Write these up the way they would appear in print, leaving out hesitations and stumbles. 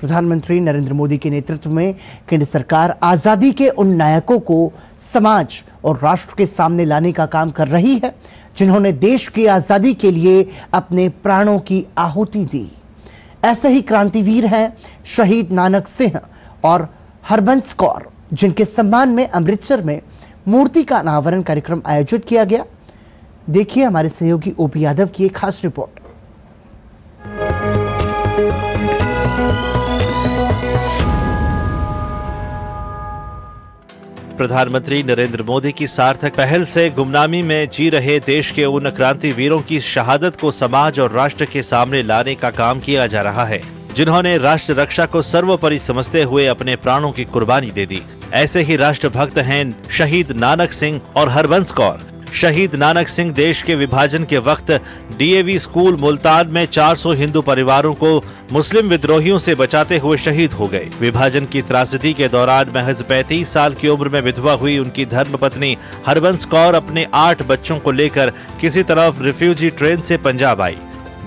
प्रधानमंत्री नरेंद्र मोदी के नेतृत्व में केंद्र सरकार आज़ादी के उन नायकों को समाज और राष्ट्र के सामने लाने का काम कर रही है जिन्होंने देश की आज़ादी के लिए अपने प्राणों की आहुति दी। ऐसे ही क्रांतिवीर हैं शहीद नानक सिंह और हरबंस कौर, जिनके सम्मान में अमृतसर में मूर्ति का अनावरण कार्यक्रम आयोजित किया गया। देखिए हमारे सहयोगी ओ पी यादव की एक खास रिपोर्ट। प्रधानमंत्री नरेंद्र मोदी की सार्थक पहल से गुमनामी में जी रहे देश के उन क्रांति वीरों की शहादत को समाज और राष्ट्र के सामने लाने का काम किया जा रहा है, जिन्होंने राष्ट्र रक्षा को सर्वोपरि समझते हुए अपने प्राणों की कुर्बानी दे दी। ऐसे ही राष्ट्रभक्त हैं शहीद नानक सिंह और हरबंस कौर। शहीद नानक सिंह देश के विभाजन के वक्त डीएवी स्कूल मुल्तान में 400 हिंदू परिवारों को मुस्लिम विद्रोहियों से बचाते हुए शहीद हो गए। विभाजन की त्रासदी के दौरान महज 35 साल की उम्र में विधवा हुई उनकी धर्मपत्नी हरबंस कौर अपने 8 बच्चों को लेकर किसी तरफ रिफ्यूजी ट्रेन से पंजाब आई।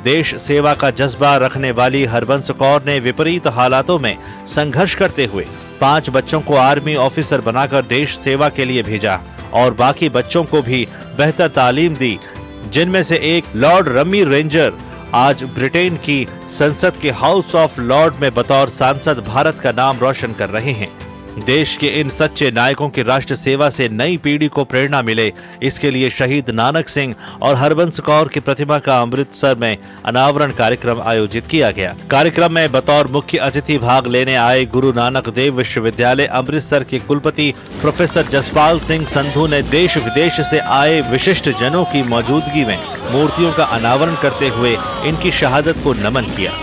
देश सेवा का जज्बा रखने वाली हरबंस कौर ने विपरीत हालातों में संघर्ष करते हुए 5 बच्चों को आर्मी ऑफिसर बनाकर देश सेवा के लिए भेजा और बाकी बच्चों को भी बेहतर तालीम दी, जिनमें से एक लॉर्ड रमी रेंजर आज ब्रिटेन की संसद के हाउस ऑफ लॉर्ड में बतौर सांसद भारत का नाम रोशन कर रहे हैं। देश के इन सच्चे नायकों की राष्ट्र सेवा से नई पीढ़ी को प्रेरणा मिले, इसके लिए शहीद नानक सिंह और हरबंस कौर की प्रतिमा का अमृतसर में अनावरण कार्यक्रम आयोजित किया गया। कार्यक्रम में बतौर मुख्य अतिथि भाग लेने आए गुरु नानक देव विश्वविद्यालय अमृतसर के कुलपति प्रोफेसर जसपाल सिंह संधू ने देश विदेश से आए विशिष्ट जनों की मौजूदगी में मूर्तियों का अनावरण करते हुए इनकी शहादत को नमन किया।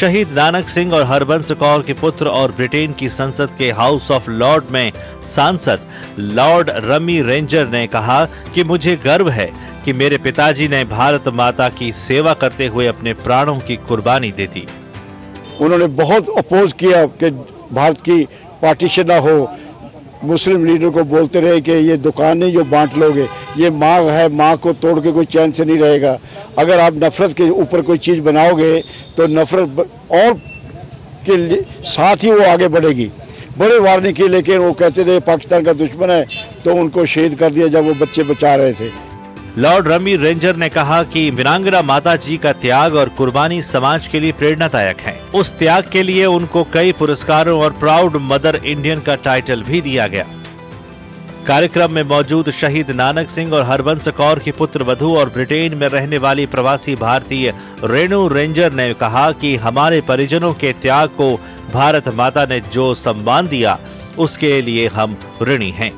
शहीद नानक सिंह और हरबंस कौर के पुत्र और ब्रिटेन की संसद के हाउस ऑफ लॉर्ड में सांसद लॉर्ड रमी रेंजर ने कहा कि मुझे गर्व है कि मेरे पिताजी ने भारत माता की सेवा करते हुए अपने प्राणों की कुर्बानी दे दी। उन्होंने बहुत अपोज किया कि भारत की पार्टीशन ना हो, मुस्लिम लीडर को बोलते रहे कि ये दुकानें जो बांट लोगे, ये माँ है, माँ को तोड़ के कोई चैन से नहीं रहेगा। अगर आप नफरत के ऊपर कोई चीज़ बनाओगे तो नफरत और के साथ ही वो आगे बढ़ेगी। बड़े वार्निंग की, लेकिन वो कहते थे पाकिस्तान का दुश्मन है, तो उनको शहीद कर दिया जब वो बच्चे बचा रहे थे। लॉर्ड रमी रेंजर ने कहा कि विरांगना माता जी का त्याग और कुर्बानी समाज के लिए प्रेरणादायक है। उस त्याग के लिए उनको कई पुरस्कारों और प्राउड मदर इंडियन का टाइटल भी दिया गया। कार्यक्रम में मौजूद शहीद नानक सिंह और हरबंस कौर की पुत्रवधू और ब्रिटेन में रहने वाली प्रवासी भारतीय रेणु रेंजर ने कहा कि हमारे परिजनों के त्याग को भारत माता ने जो सम्मान दिया उसके लिए हम ऋणी हैं।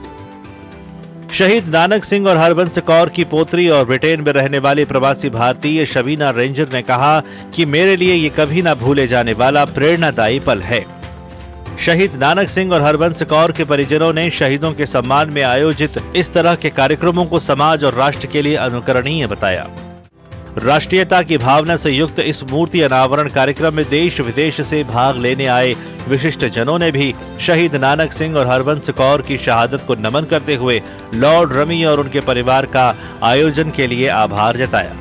शहीद नानक सिंह और हरबंस कौर की पोत्री और ब्रिटेन में रहने वाली प्रवासी भारतीय शबीना रेंजर ने कहा कि मेरे लिए ये कभी ना भूले जाने वाला प्रेरणादायी पल है। शहीद नानक सिंह और हरबंस कौर के परिजनों ने शहीदों के सम्मान में आयोजित इस तरह के कार्यक्रमों को समाज और राष्ट्र के लिए अनुकरणीय बताया। राष्ट्रीयता की भावना से युक्त इस मूर्ति अनावरण कार्यक्रम में देश विदेश से भाग लेने आए विशिष्ट जनों ने भी शहीद नानक सिंह और हरबंस कौर की शहादत को नमन करते हुए लॉर्ड रमी और उनके परिवार का आयोजन के लिए आभार जताया।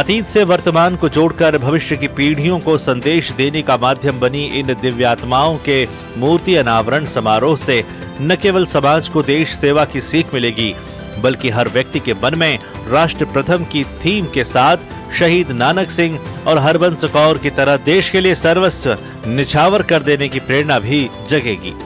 अतीत से वर्तमान को जोड़कर भविष्य की पीढ़ियों को संदेश देने का माध्यम बनी इन दिव्यात्माओं के मूर्ति अनावरण समारोह से न केवल समाज को देश सेवा की सीख मिलेगी, बल्कि हर व्यक्ति के मन में राष्ट्र प्रथम की थीम के साथ शहीद नानक सिंह और हरबंस कौर की तरह देश के लिए सर्वस्व निछावर कर देने की प्रेरणा भी जगेगी।